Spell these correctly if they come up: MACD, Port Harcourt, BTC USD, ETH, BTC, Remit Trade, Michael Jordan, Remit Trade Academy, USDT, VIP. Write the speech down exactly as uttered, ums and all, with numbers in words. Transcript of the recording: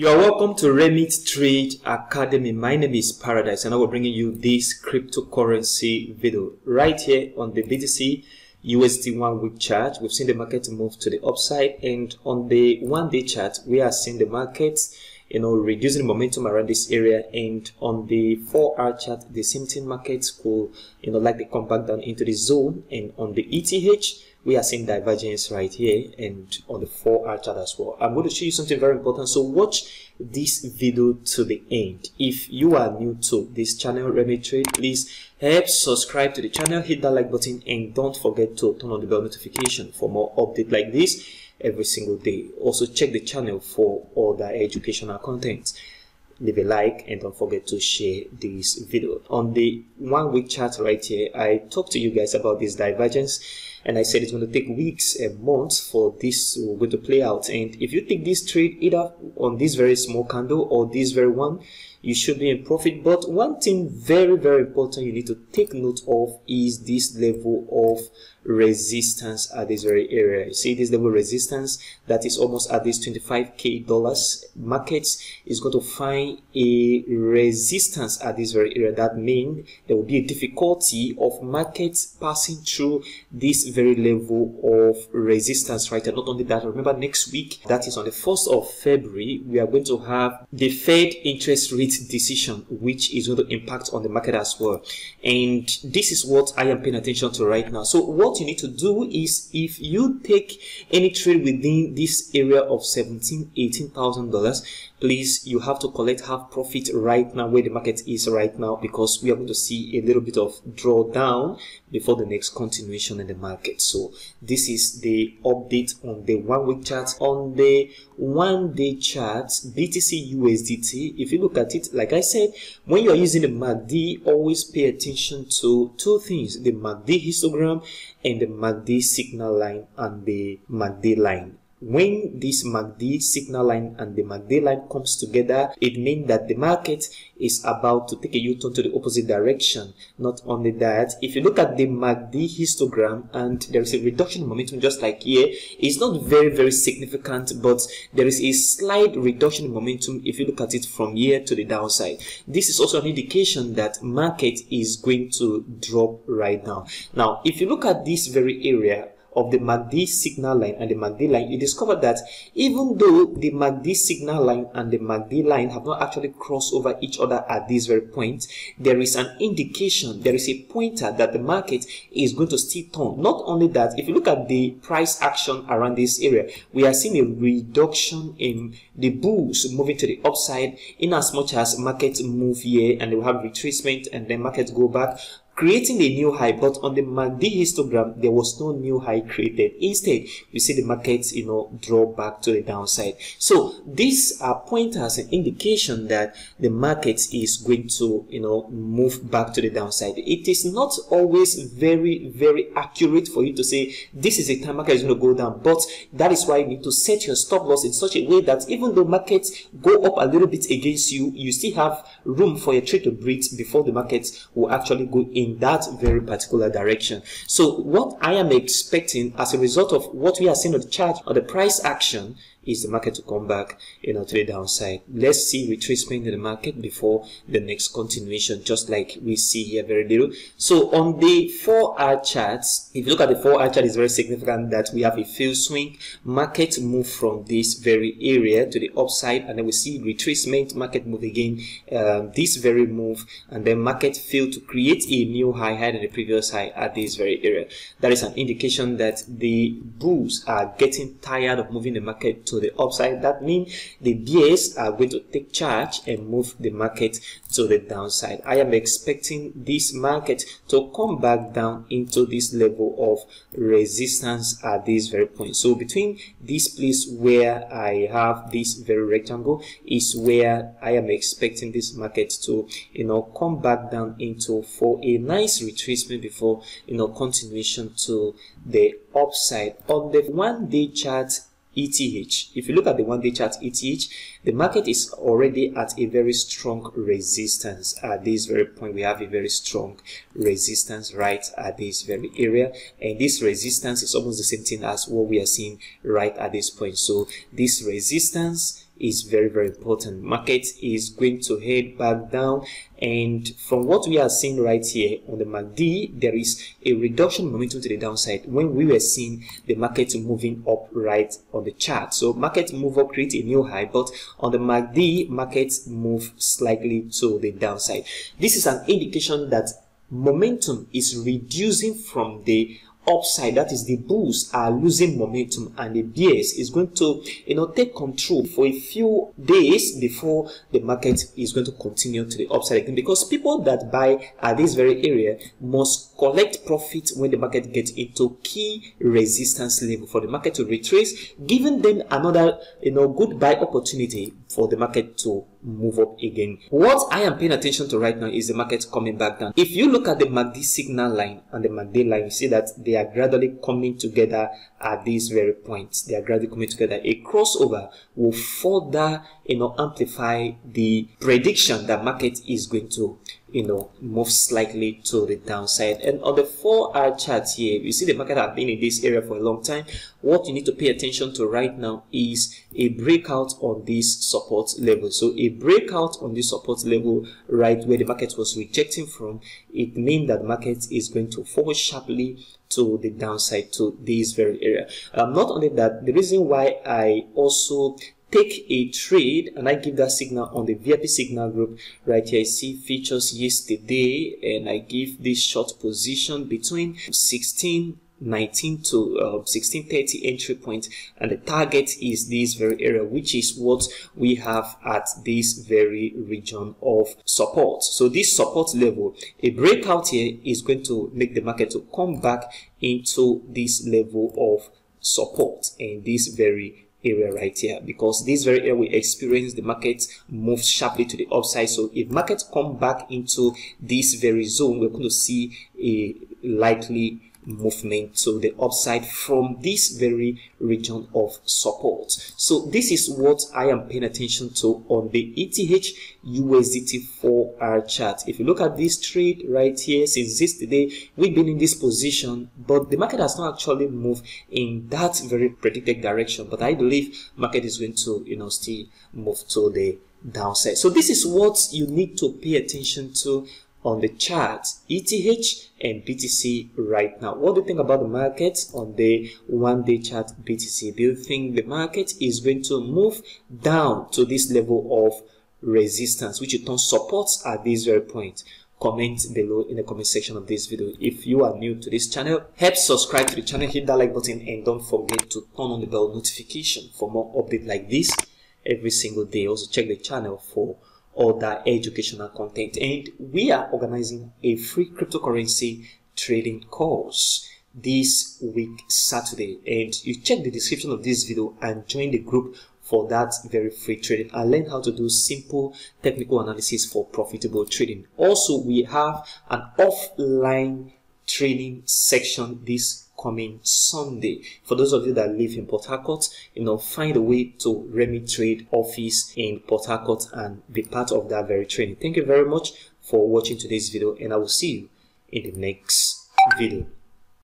You are welcome to Remit Trade Academy. My name is Paradise and I will bring you this cryptocurrency video right here on the B T C U S D one week chart. We've seen the market move to the upside, and on the one day chart we are seeing the markets, you know, reducing momentum around this area, and on the four hour chart the same thing, markets could, you know, likely come back down into the zone, and on the E T H we are seeing divergence right here and on the four hour chart as well. I'm going to show you something very important, so watch this video to the end. If you are new to this channel, Remit Trade, please help subscribe to the channel, hit that like button, and don't forget to turn on the bell notification for more updates like this every single day. Also check the channel for other educational content. Leave a like and don't forget to share this video. On the one week chart right here, I talked to you guys about this divergence, and I said it's going to take weeks and months for this going to play out. And if you take this trade either on this very small candle or this very one, you should be in profit. But one thing very very important you need to take note of is this level of resistance at this very area. You see this level of resistance that is almost at this twenty-five K dollars. Markets is going to find a resistance at this very area. That means there will be a difficulty of markets passing through this very level of resistance, right? And not only that, remember next week, that is on the first of February, we are going to have the Fed interest rate decision, which is going to impact on the market as well. And this is what I am paying attention to right now. So what you need to do is, if you take any trade within this area of seventeen, eighteen thousand dollars, please, you have to collect half profit right now where the market is right now, because we are going to see a little bit of drawdown before the next continuation in the market. So this is the update on the one week chart. On the one day chart, B T C U S D T, if you look at it, like I said, when you are using the M A C D, always pay attention to two things: the M A C D histogram and the M A C D signal line and the M A C D line. When this M A C D signal line and the M A C D line comes together, it means that the market is about to take a U-turn to the opposite direction. Not only that, if you look at the M A C D histogram and there is a reduction in momentum, just like here, it's not very very significant, but there is a slight reduction in momentum if you look at it from here to the downside. This is also an indication that market is going to drop right now. Now, if you look at this very area of the M A C D signal line and the M A C D line, you discover that even though the M A C D signal line and the M A C D line have not actually crossed over each other at this very point, there is an indication, there is a pointer that the market is going to still turn. Not only that, if you look at the price action around this area, we are seeing a reduction in the bulls moving to the upside, in as much as markets move here and they will have retracement and then markets go back, creating a new high. But on the M A C D histogram, there was no new high created. Instead, you see the markets, you know, draw back to the downside. So these are pointers and indication that the market is going to, you know, move back to the downside. It is not always very, very accurate for you to say this is a time market is going to go down, but that is why you need to set your stop loss in such a way that even though markets go up a little bit against you, you still have room for your trade to breathe before the markets will actually go in that very particular direction. So what I am expecting as a result of what we are seeing on the chart or the price action is the market to come back, you know, to the downside. Let's see retracement in the market before the next continuation, just like we see here very little. So on the four hour charts, if you look at the four hour chart, it's very significant that we have a fail swing. Market move from this very area to the upside, and then we see retracement, market move again, uh, this very move, and then market failed to create a new high higher than the previous high at this very area. That is an indication that the bulls are getting tired of moving the market to the upside. That means the bears are going to take charge and move the market to the downside. I am expecting this market to come back down into this level of resistance at this very point. So between this place where I have this very rectangle is where I am expecting this market to, you know, come back down into for a nice retracement before, you know, continuation to the upside. On the one day chart E T H, if you look at the one day chart E T H, the market is already at a very strong resistance at this very point. We have a very strong resistance right at this very area, and this resistance is almost the same thing as what we are seeing right at this point. So this resistance is very, very important. Market is going to head back down, and from what we are seeing right here on the M A C D, there is a reduction momentum to the downside when we were seeing the market moving up right on the chart. So market move up, create a new high, but on the M A C D, market move slightly to the downside. This is an indication that momentum is reducing from the upside, that is the bulls are losing momentum and the bears is going to, you know, take control for a few days before the market is going to continue to the upside again, because people that buy at this very area must collect profit when the market gets into key resistance level for the market to retrace, giving them another, you know, good buy opportunity for the market to move up again. What I am paying attention to right now is the market coming back down. If you look at the M A C D signal line and the M A C D line, you see that they are gradually coming together at these very points. They are gradually coming together. A crossover will further, you know, amplify the prediction that market is going to, you know, move slightly to the downside. And on the four hour chart here, you see the market has been in this area for a long time. What you need to pay attention to right now is a breakout on this support level. So a breakout on this support level right where the market was rejecting from, it means that the market is going to fall sharply to the downside to this very area. Um, not only that, the reason why I also take a trade and I give that signal on the V I P signal group right here, I see features yesterday and I give this short position between sixteen nineteen to uh, sixteen thirty entry point, and the target is this very area, which is what we have at this very region of support. So this support level, a breakout here is going to make the market to come back into this level of support in this very area right here, because this very area we experience the market moves sharply to the upside. So if market come back into this very zone, we're going to see a likely movement to the upside from this very region of support. So this is what I am paying attention to on the E T H U S D T four hour chart. If you look at this trade right here, since yesterday we've been in this position, but the market has not actually moved in that very predicted direction, but I believe market is going to, you know, still move to the downside. So this is what you need to pay attention to on the chart, E T H and B T C right now. What do you think about the market on the one day chart B T C? Do you think the market is going to move down to this level of resistance, which you turn supports at this very point? Comment below in the comment section of this video. If you are new to this channel, help subscribe to the channel, hit that like button, and don't forget to turn on the bell notification for more updates like this every single day. Also check the channel for other educational content, and we are organizing a free cryptocurrency trading course this week Saturday, and you check the description of this video and join the group for that very free trading. I learned how to do simple technical analysis for profitable trading. Also, we have an offline training section this coming Sunday. For those of you that live in Port Harcourt, you know, find a way to Remit Trade office in Port Harcourt and be part of that very training. Thank you very much for watching today's video, and I will see you in the next video.